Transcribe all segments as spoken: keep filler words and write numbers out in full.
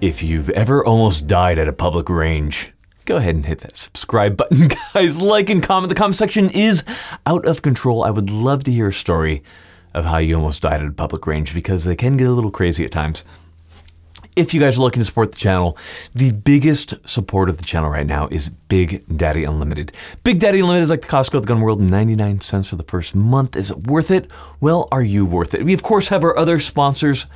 If you've ever almost died at a public range, go ahead and hit that subscribe button, guys. Like and comment. The comment section is out of control. I would love to hear a story of how you almost died at a public range, because they can get a little crazy at times. If you guys are looking to support the channel, the biggest support of the channel right now is Big Daddy Unlimited. Big Daddy Unlimited is like the Costco of the gun world, ninety-nine cents for the first month. Is it worth it? Well, are you worth it? We, of course, have our other sponsors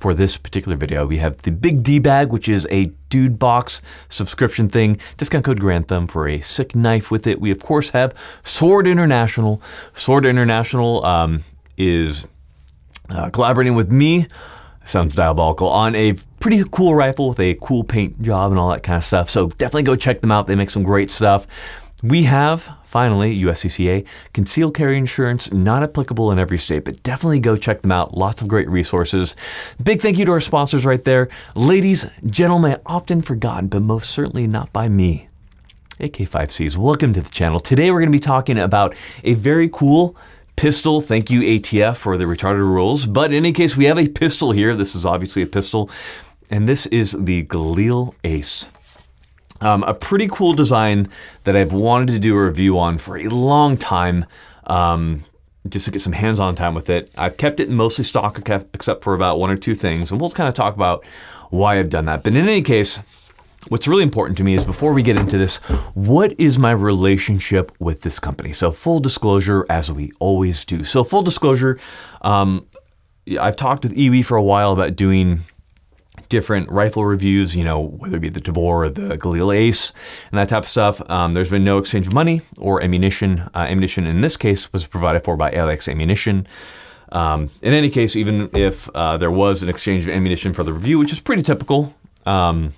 for this particular video. We have the Big D Bag, which is a dude box subscription thing. Discount code Garand Thumb for a sick knife with it. We, of course, have Sword International. Sword International um, is uh, collaborating with me. Sounds diabolical, on a pretty cool rifle with a cool paint job and all that kind of stuff. So definitely go check them out. They make some great stuff. We have, finally, U S C C A, concealed carry insurance, not applicable in every state, but definitely go check them out. Lots of great resources. Big thank you to our sponsors right there. Ladies, gentlemen, often forgotten, but most certainly not by me, A K five Cs. Welcome to the channel. Today we're going to be talking about a very cool pistol. Thank you, A T F, for the retarded rules. But in any case, we have a pistol here. This is obviously a pistol. And this is the Galil Ace. Um, a pretty cool design that I've wanted to do a review on for a long time, um, just to get some hands-on time with it. I've kept it mostly stock except for about one or two things. And we'll kind of talk about why I've done that. But in any case, what's really important to me is, before we get into this, what is my relationship with this company? So full disclosure, as we always do. So full disclosure, um, I've talked with I W I for a while about doing different rifle reviews, you know, whether it be the Tavor or the Galil Ace and that type of stuff. Um, there's been no exchange of money or ammunition. Uh, ammunition in this case was provided for by L A X Ammunition. Um, in any case, even if uh, there was an exchange of ammunition for the review, which is pretty typical, um,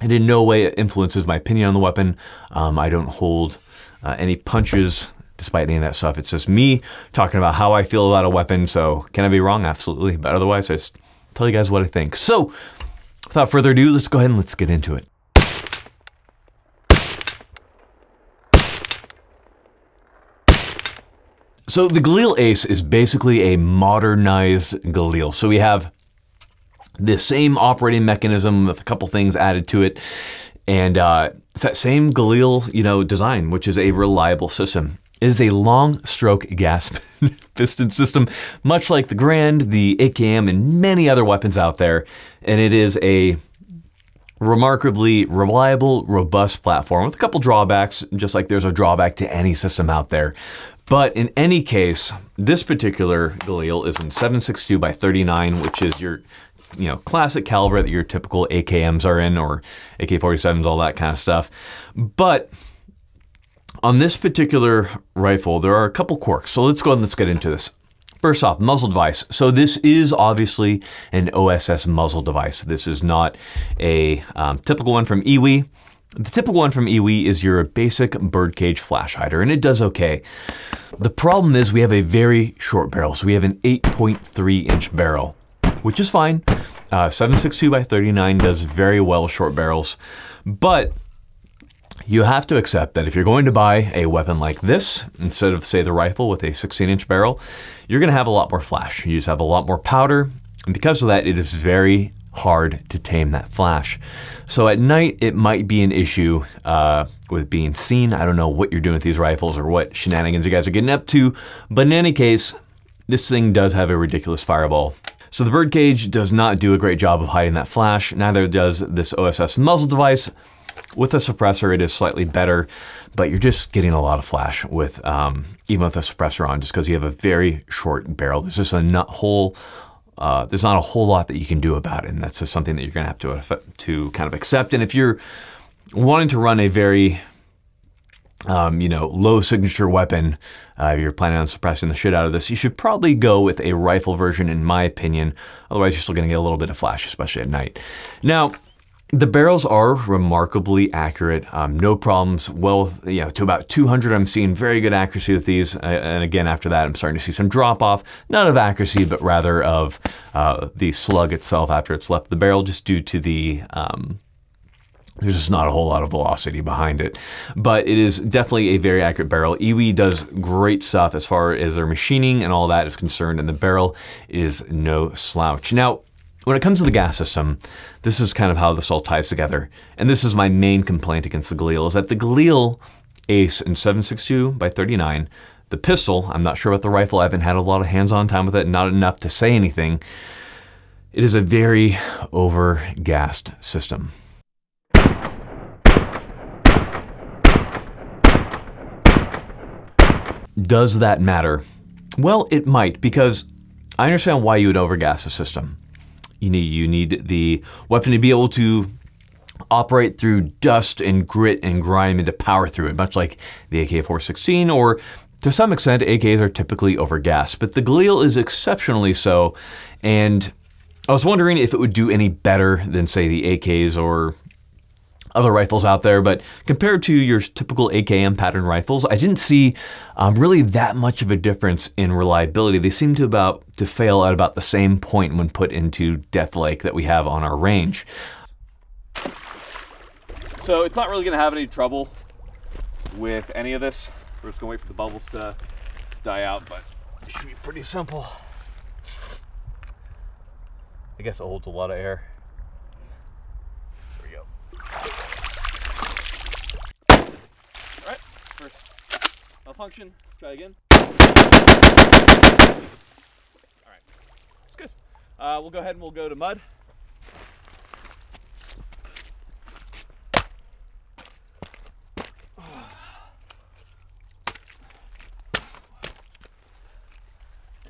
and in no way it influences my opinion on the weapon. Um, I don't hold uh, any punches despite any of that stuff. It's just me talking about how I feel about a weapon. So can I be wrong? Absolutely. But otherwise, I just tell you guys what I think. So without further ado, let's go ahead and let's get into it. So the Galil Ace is basically a modernized Galil. So we have the same operating mechanism with a couple things added to it. And uh, it's that same Galil, you know, design, which is a reliable system. It is a long stroke gas piston system, much like the Garand, the A K M, and many other weapons out there. And it is a remarkably reliable, robust platform with a couple drawbacks, just like there's a drawback to any system out there. But in any case, this particular Galil is in seven sixty-two by thirty-nine, which is your, you know, classic caliber that your typical A K Ms are in, or A K forty-sevens, all that kind of stuff. But on this particular rifle, there are a couple quirks. So let's go ahead and let's get into this. First off, muzzle device. So this is obviously an O S S muzzle device. This is not a um, typical one from I W I. The typical one from I W I is your basic birdcage flash hider, and it does okay. The problem is we have a very short barrel. So we have an eight point three inch barrel, which is fine. Uh, seven sixty-two by thirty-nine does very well short barrels, but you have to accept that if you're going to buy a weapon like this, instead of, say, the rifle with a sixteen inch barrel, you're gonna have a lot more flash. You just have a lot more powder, and because of that, it is very hard to tame that flash. So at night, it might be an issue uh, with being seen. I don't know what you're doing with these rifles or what shenanigans you guys are getting up to, but in any case, this thing does have a ridiculous fireball. So the birdcage does not do a great job of hiding that flash, neither does this O S S muzzle device. With a suppressor, it is slightly better, but you're just getting a lot of flash with, um, even with a suppressor on, just because you have a very short barrel. There's just a nut hole, uh, there's not a whole lot that you can do about it, and that's just something that you're gonna have to, to kind of accept. And if you're wanting to run a very, Um, you know, low signature weapon, uh, you're planning on suppressing the shit out of this, you should probably go with a rifle version, in my opinion. Otherwise, you're still gonna get a little bit of flash, especially at night. Now, the barrels are remarkably accurate, um, no problems. Well, you know, to about two hundred, I'm seeing very good accuracy with these. And again, after that, I'm starting to see some drop off, not of accuracy, but rather of uh, the slug itself after it's left the barrel, just due to the, um, there's just not a whole lot of velocity behind it. But it is definitely a very accurate barrel. I W I does great stuff as far as their machining and all that is concerned, and the barrel is no slouch. Now, When it comes to the gas system, this is kind of how this all ties together. And this is my main complaint against the Galil, is that the Galil Ace in seven sixty-two by thirty-nine, the pistol, I'm not sure about the rifle, I haven't had a lot of hands-on time with it, not enough to say anything. It is a very over-gassed system. Does that matter? Well, it might, because I understand why you would overgas a system. You need, you need the weapon to be able to operate through dust and grit and grime and to power through it, much like the A K four sixteen, or to some extent, A Ks are typically overgassed, but the Galil is exceptionally so, and I was wondering if it would do any better than, say, the A Ks or other rifles out there, but compared to your typical A K M pattern rifles, I didn't see um, really that much of a difference in reliability. They seem to about to fail at about the same point when put into Death Lake that we have on our range. So it's not really gonna have any trouble with any of this. We're just gonna wait for the bubbles to die out, but it should be pretty simple. I guess it holds a lot of air. There we go. Function. Try again. All right, it's good. Uh, we'll go ahead and we'll go to mud. I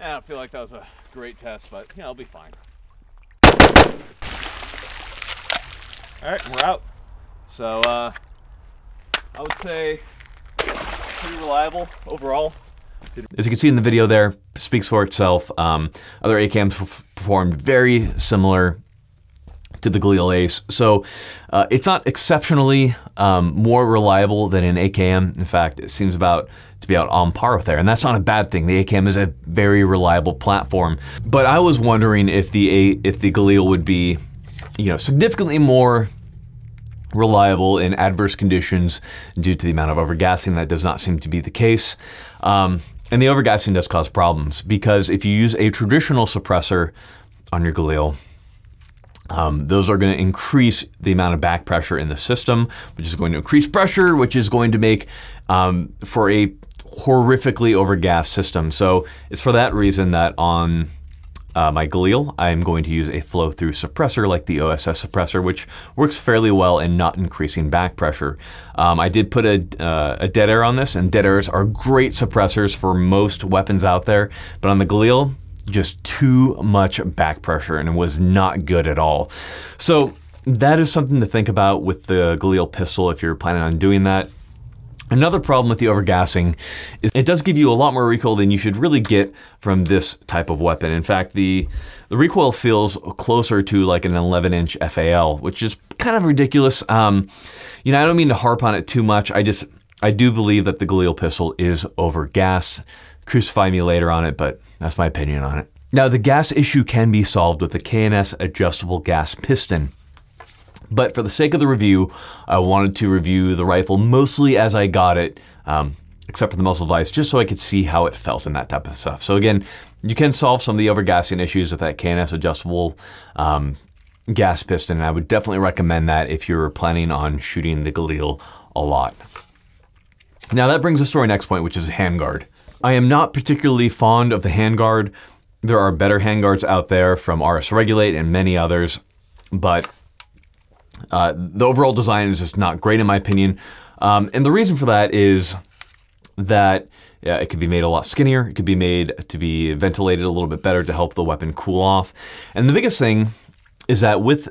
don't feel like that was a great test, but yeah, I'll be fine. All right, we're out. So uh, I would say pretty reliable overall. As you can see in the video there, speaks for itself. Um, other A K Ms performed very similar to the Galil Ace. So uh, it's not exceptionally um, more reliable than an A K M. In fact, it seems about to be out on par with there. And that's not a bad thing. The A K M is a very reliable platform. But I was wondering if the, if the Galil would be, you know, significantly more reliable in adverse conditions due to the amount of overgassing. That does not seem to be the case. Um, and the overgassing does cause problems, because if you use a traditional suppressor on your Galil, um, those are gonna increase the amount of back pressure in the system, which is going to increase pressure, which is going to make um, for a horrifically overgassed system. So it's for that reason that on Uh, my Galil, I'm going to use a flow-through suppressor like the O S S suppressor, which works fairly well in not increasing back pressure. Um, I did put a, uh, a dead air on this, and dead airs are great suppressors for most weapons out there, but on the Galil, just too much back pressure, and it was not good at all. So that is something to think about with the Galil pistol if you're planning on doing that. Another problem with the overgassing is it does give you a lot more recoil than you should really get from this type of weapon. In fact, the, the recoil feels closer to like an eleven inch F A L, which is kind of ridiculous. Um, you know, I don't mean to harp on it too much. I just, I do believe that the Galil pistol is overgassed. Crucify me later on it, but that's my opinion on it. Now, the gas issue can be solved with the K N S adjustable gas piston. But for the sake of the review, I wanted to review the rifle mostly as I got it, um, except for the muzzle device, just so I could see how it felt and that type of stuff. So again, you can solve some of the overgassing issues with that K N S adjustable um, gas piston, and I would definitely recommend that if you're planning on shooting the Galil a lot. Now that brings us to our next point, which is handguard. I am not particularly fond of the handguard. There are better handguards out there from R S Regulate and many others, but Uh, the overall design is just not great in my opinion. Um, and the reason for that is that yeah, it could be made a lot skinnier. It could be made to be ventilated a little bit better to help the weapon cool off. And the biggest thing is that with,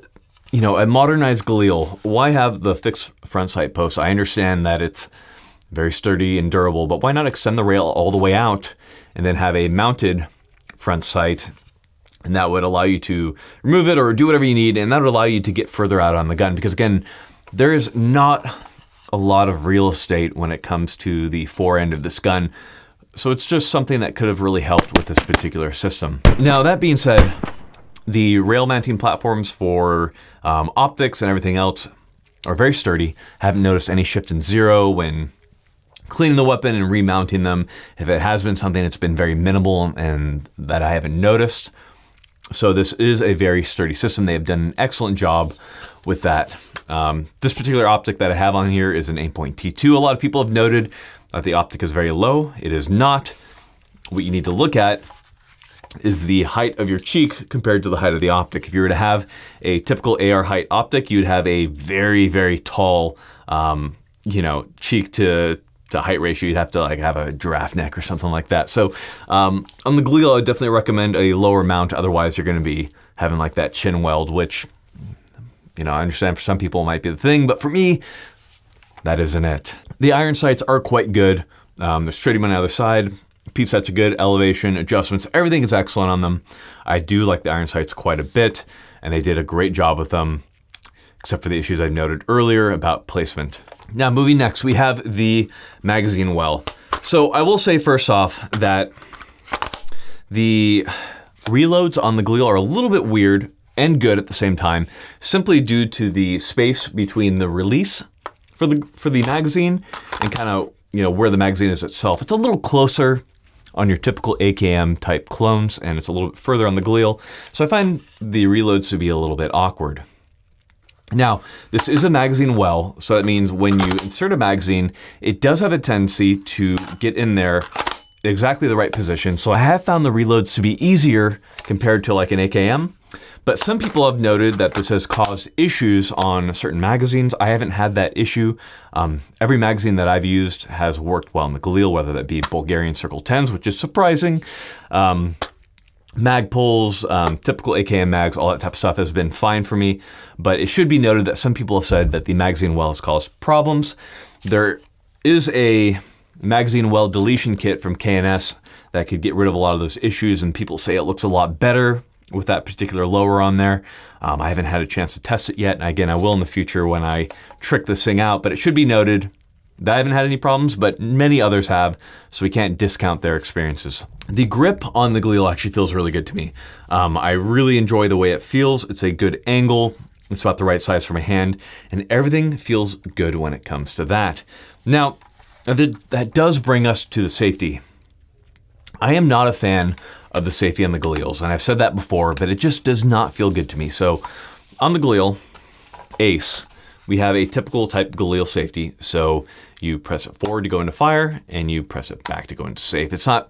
you know, a modernized Galil, why have the fixed front sight posts? I understand that it's very sturdy and durable, but why not extend the rail all the way out and then have a mounted front sight? And that would allow you to remove it or do whatever you need, and that would allow you to get further out on the gun, because again, there is not a lot of real estate when it comes to the fore end of this gun. So it's just something that could have really helped with this particular system. Now that being said, the rail mounting platforms for um, optics and everything else are very sturdy. I haven't noticed any shift in zero when cleaning the weapon and remounting them. If it has been something, it's been very minimal and that I haven't noticed. So this is a very sturdy system. They have done an excellent job with that. Um, this particular optic that I have on here is an Aimpoint T two. A lot of people have noted that the optic is very low. It is not. What you need to look at is the height of your cheek compared to the height of the optic. If you were to have a typical A R height optic, you'd have a very, very tall, um, you know, cheek to to height ratio. You'd have to like have a giraffe neck or something like that. So um, on the Galil, I would definitely recommend a lower mount. Otherwise you're gonna be having like that chin weld, which, you know, I understand for some people might be the thing, but for me, that isn't it. The iron sights are quite good. Um, there's tritium on the other side. Peep sights are good, elevation, adjustments, everything is excellent on them. I do like the iron sights quite a bit, and they did a great job with them, except for the issues I've noted earlier about placement. Now moving next, we have the magazine well. So I will say first off that the reloads on the Galil are a little bit weird and good at the same time, simply due to the space between the release for the, for the magazine and kind of, you know, where the magazine is itself. It's a little closer on your typical A K M type clones, and it's a little bit further on the Galil. So I find the reloads to be a little bit awkward. Now, this is a magazine well, so that means when you insert a magazine, it does have a tendency to get in there exactly the right position. So I have found the reloads to be easier compared to like an A K M, but some people have noted that this has caused issues on certain magazines. I haven't had that issue. Um, every magazine that I've used has worked well in the Galil, whether that be Bulgarian Circle tens, which is surprising, um, mag pulls, um, typical A K M mags, all that type of stuff has been fine for me. But it should be noted that some people have said that the magazine well has caused problems. There is a magazine well deletion kit from K N S that could get rid of a lot of those issues, and people say it looks a lot better with that particular lower on there. Um, I haven't had a chance to test it yet. And again, I will in the future when I trick this thing out, but it should be noted that I haven't had any problems, but many others have, so we can't discount their experiences. The grip on the Galil actually feels really good to me. Um, I really enjoy the way it feels. It's a good angle. It's about the right size for my hand, and everything feels good when it comes to that. Now, that does bring us to the safety. I am not a fan of the safety on the Galils, and I've said that before, but it just does not feel good to me. So on the Galil Ace, we have a typical type Galil safety. So you press it forward to go into fire, and you press it back to go into safe. It's not,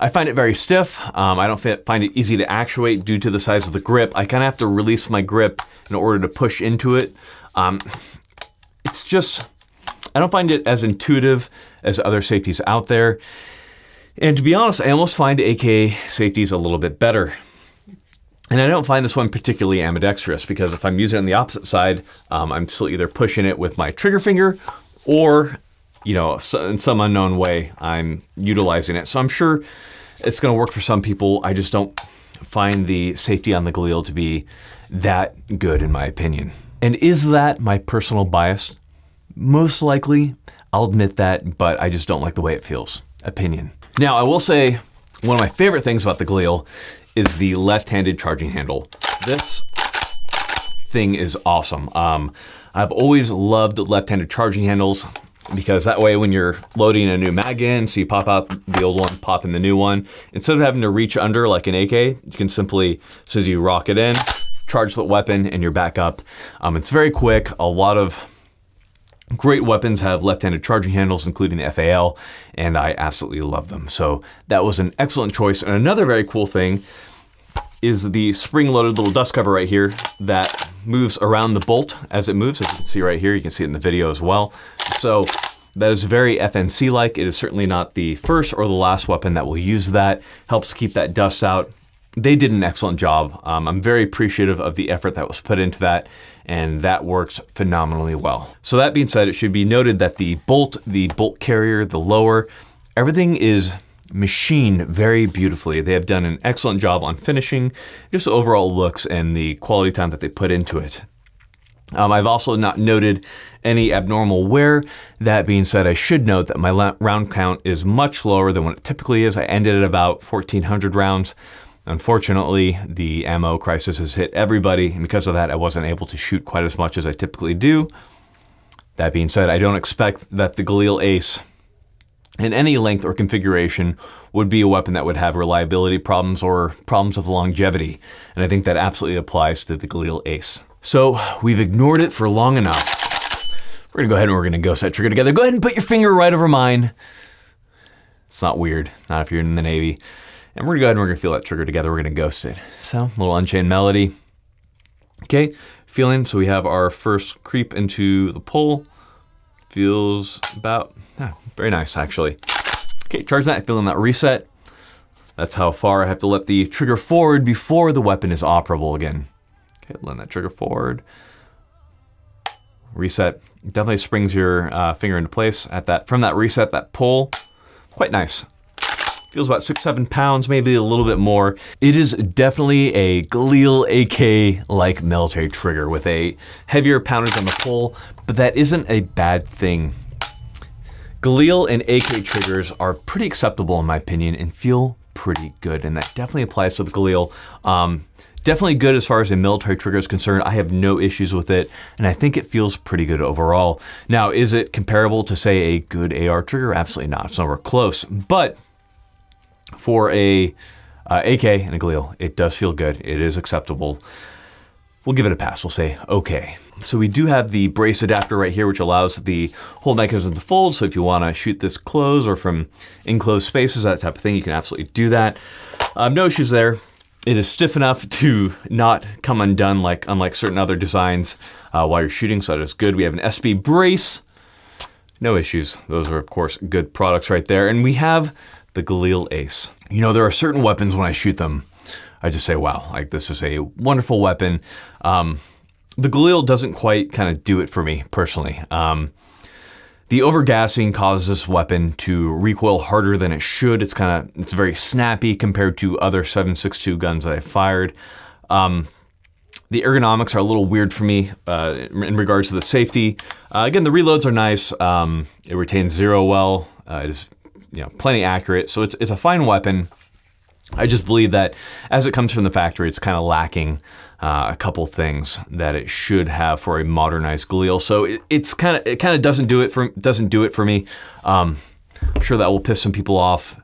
I find it very stiff. Um, I don't find it easy to actuate due to the size of the grip. I kind of have to release my grip in order to push into it. Um, it's just, I don't find it as intuitive as other safeties out there. And to be honest, I almost find A K safeties a little bit better. And I don't find this one particularly ambidextrous, because if I'm using it on the opposite side, um, I'm still either pushing it with my trigger finger or, you know, in some unknown way, I'm utilizing it. So I'm sure it's gonna work for some people. I just don't find the safety on the Galil to be that good in my opinion. And is that my personal bias? Most likely, I'll admit that, but I just don't like the way it feels. Opinion. Now, I will say one of my favorite things about the Galil is the left-handed charging handle. This thing is awesome. Um, I've always loved left-handed charging handles, because that way when you're loading a new mag in, so you pop out the old one, pop in the new one, instead of having to reach under like an A K, you can simply, as soon as you rock it in, charge the weapon and you're back up. Um, it's very quick. A lot of great weapons have left-handed charging handles, including the F A L, and I absolutely love them. So that was an excellent choice. And another very cool thing is the spring-loaded little dust cover right here that moves around the bolt as it moves. As you can see right here, you can see it in the video as well. So that is very F N C-like. It is certainly not the first or the last weapon that will use that. Helps keep that dust out. They did an excellent job. Um, I'm very appreciative of the effort that was put into that, and that works phenomenally well. So that being said, it should be noted that the bolt, the bolt carrier, the lower, everything is machined very beautifully. They have done an excellent job on finishing, just the overall looks and the quality time that they put into it. Um, I've also not noted any abnormal wear. That being said, I should note that my round count is much lower than what it typically is. I ended at about fourteen hundred rounds. Unfortunately, the ammo crisis has hit everybody, and because of that, I wasn't able to shoot quite as much as I typically do. That being said, I don't expect that the Galil Ace And any length or configuration would be a weapon that would have reliability problems or problems of longevity. And I think that absolutely applies to the Galil Ace. So we've ignored it for long enough. We're gonna go ahead and we're gonna ghost that trigger together. Go ahead and put your finger right over mine. It's not weird, not if you're in the Navy. And we're gonna go ahead and we're gonna feel that trigger together. We're gonna ghost it. So a little Unchained Melody. Okay, feeling, so we have our first creep into the pull. Feels about, oh, very nice actually. Okay, charge that, feeling that reset. That's how far I have to let the trigger forward before the weapon is operable again. Okay, let that trigger forward. Reset, definitely springs your uh, finger into place at that. From that reset, that pull, quite nice. Feels about six, seven pounds, maybe a little bit more. It is definitely a Galil A K-like military trigger with a heavier poundage on the pull, but that isn't a bad thing. Galil and A K triggers are pretty acceptable in my opinion and feel pretty good, and that definitely applies to the Galil. Um, definitely good as far as a military trigger is concerned. I have no issues with it, and I think it feels pretty good overall. Now, is it comparable to, say, a good A R trigger? Absolutely not, it's nowhere close, but for a uh, A K and a Galil, it does feel good. It is acceptable. We'll give it a pass. We'll say, okay. So we do have the brace adapter right here, which allows the whole mechanism to fold. So if you want to shoot this close or from enclosed spaces, that type of thing, you can absolutely do that. Um, no issues there. It is stiff enough to not come undone, like unlike certain other designs uh, while you're shooting. So that is good. We have an S B brace. No issues. Those are, of course, good products right there. And we have the Galil Ace. You know, there are certain weapons when I shoot them, I just say, wow, like this is a wonderful weapon. Um, the Galil doesn't quite kind of do it for me personally. Um, the overgassing causes this weapon to recoil harder than it should. It's kind of, it's very snappy compared to other seven six two guns that I fired. Um, the ergonomics are a little weird for me uh, in regards to the safety. Uh, again, the reloads are nice. Um, it retains zero well. Uh, it is you know, plenty accurate. So it's, it's a fine weapon. I just believe that as it comes from the factory, it's kind of lacking uh, a couple things that it should have for a modernized Galil. So it, it's kind of, it kind of doesn't do it for, doesn't do it for me. Um, I'm sure that will piss some people off.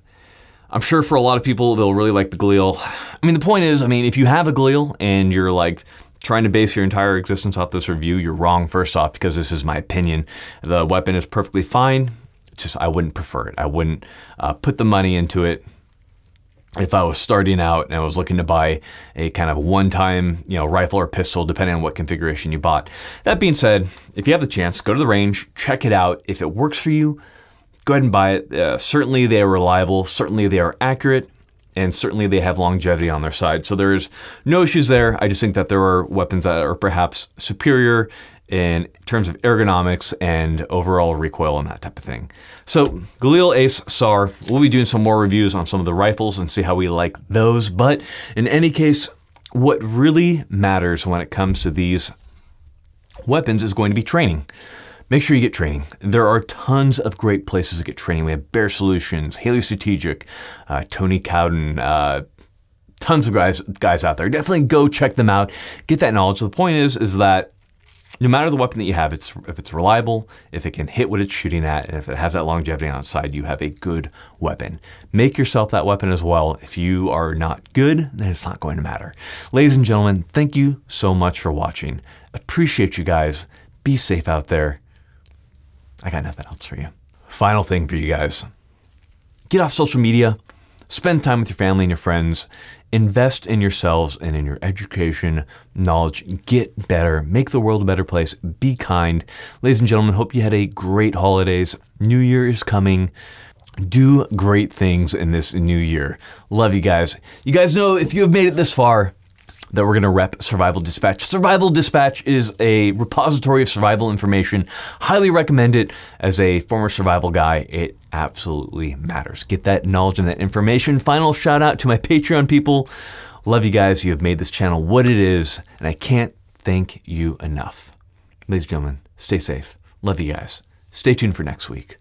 I'm sure for a lot of people, they'll really like the Galil. I mean, the point is, I mean, if you have a Galil and you're like trying to base your entire existence off this review, you're wrong first off, because this is my opinion. The weapon is perfectly fine. Just, I wouldn't prefer it. I wouldn't uh, put the money into it. If I was starting out and I was looking to buy a kind of one-time, you know, rifle or pistol, depending on what configuration you bought. That being said, if you have the chance, go to the range, check it out. If it works for you, go ahead and buy it. Uh, certainly they are reliable, certainly they are accurate, and certainly they have longevity on their side. So there's no issues there. I just think that there are weapons that are perhaps superior in terms of ergonomics and overall recoil and that type of thing. So Galil Ace S A R, we'll be doing some more reviews on some of the rifles and see how we like those. But in any case, what really matters when it comes to these weapons is going to be training. Make sure you get training. There are tons of great places to get training. We have Bear Solutions, Haley Strategic, uh, Tony Cowden, uh, tons of guys, guys out there. Definitely go check them out, get that knowledge. The point is, is that no matter the weapon that you have, it's, if it's reliable, if it can hit what it's shooting at, and if it has that longevity on its side, you have a good weapon. Make yourself that weapon as well. If you are not good, then it's not going to matter. Ladies and gentlemen, thank you so much for watching. Appreciate you guys. Be safe out there. I got nothing else for you. Final thing for you guys. Get off social media. Spend time with your family and your friends. Invest in yourselves and in your education, knowledge. Get better. Make the world a better place. Be kind. Ladies and gentlemen, hope you had a great holidays. New Year is coming. Do great things in this new year. Love you guys. You guys know if you have made it this far, that we're gonna rep Survival Dispatch. Survival Dispatch is a repository of survival information. Highly recommend it. As a former survival guy, it absolutely matters. Get that knowledge and that information. Final shout out to my Patreon people. Love you guys. You have made this channel what it is, and I can't thank you enough. Ladies and gentlemen, stay safe. Love you guys. Stay tuned for next week.